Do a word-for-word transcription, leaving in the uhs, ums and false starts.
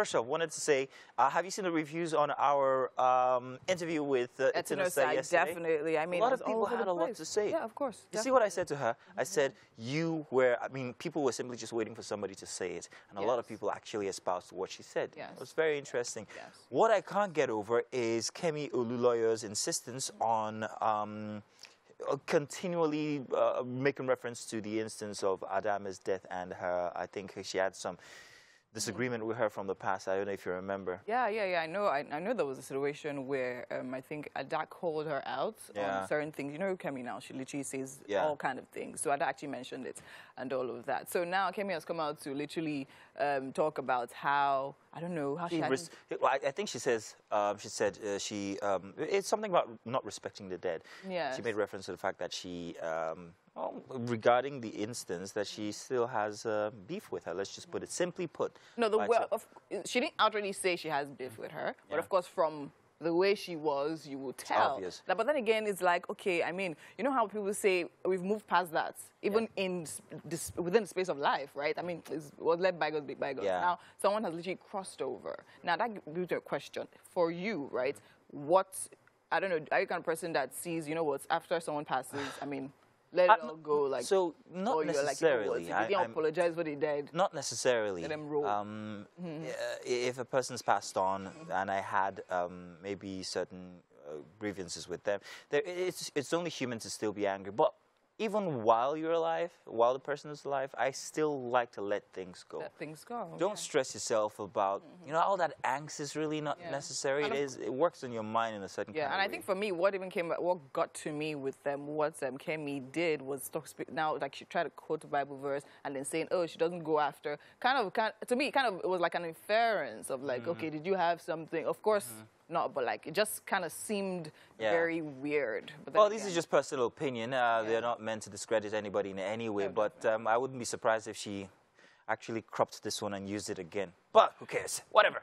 first off, wanted to say, uh, have you seen the reviews on our um, interview with uh, Etinosa yesterday? Definitely. I mean, a lot of people had a lot to say. Yeah, of course. You definitely. See what I said to her? I said, you were, I mean, people were simply just waiting for somebody to say it. And yes. a lot of people actually espoused what she said. Yes. It was very interesting. Yes. What I can't get over is Kemi Olunloyo's insistence on... Um, continually uh, making reference to the instance of Adama's death and her, I think she had some disagreement with her from the past. I don't know if you remember. Yeah, yeah, yeah. I know. I, I know there was a situation where um, I think Adak called her out yeah. on certain things. You know, Kemi now she literally says yeah. all kind of things. So Adak actually mentioned it and all of that. So now Kemi has come out to literally um, talk about how I don't know how she. she well, I, I think she says um, she said uh, she um, it's something about not respecting the dead. Yeah. She made reference to the fact that she. Um, Well, regarding the instance that she still has uh, beef with her, let's just put it simply put. No, the well, of, she didn't outwardly say she has beef with her, yeah. but of course from the way she was, you will tell. Obvious. But then again, it's like, okay, I mean, you know how people say we've moved past that, even yeah. in this, within the space of life, right? I mean, it's, well, let bygones be bygones. Yeah. Now, someone has literally crossed over. Now, that gives you a question for you, right? What, I don't know, are you kind of person that sees, you know what, after someone passes, I mean... Let it all go, like so. Not necessarily. Like, you know, I, they apologize for they died. Not necessarily. Let them roll. Um, mm-hmm. If a person's passed on, mm-hmm. and I had um, maybe certain uh, grievances with them, it's it's only human to still be angry. But even while you're alive, while the person is alive, I still like to let things go. Let things go. Okay. Don't stress yourself about, mm-hmm. you know, all that angst is really not yeah. necessary. It is. It works on your mind in a certain yeah, kind of way. Yeah, and I think for me, what even came, what got to me with them, what um, Kemi did was talk, now, like she tried to quote a Bible verse and then saying, oh, she doesn't go after. Kind of, kind, to me, kind of, it was like an inference of like, mm-hmm. okay, did you have something? Of course. Mm-hmm. Not, but like it just kind of seemed yeah. very weird. But well, this again, is just personal opinion. Uh, yeah. They're not meant to discredit anybody in any way, no, but um, I wouldn't be surprised if she actually cropped this one and used it again. But who cares? Whatever.